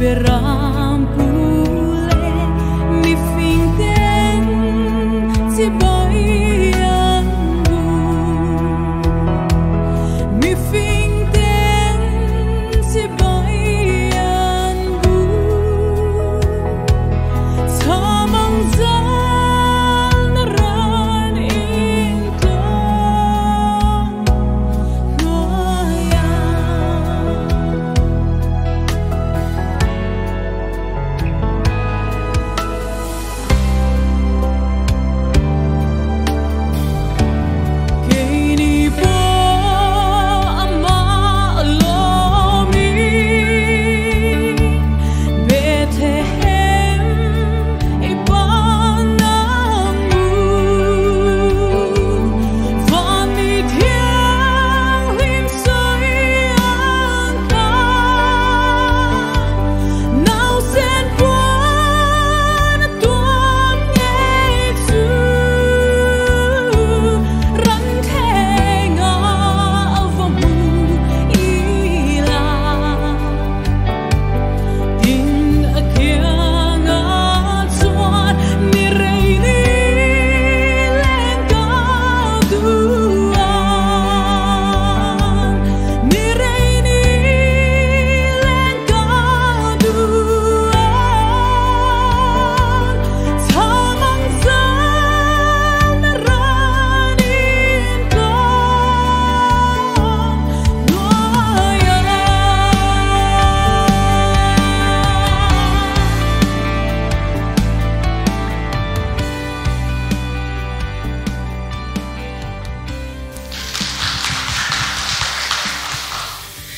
Berang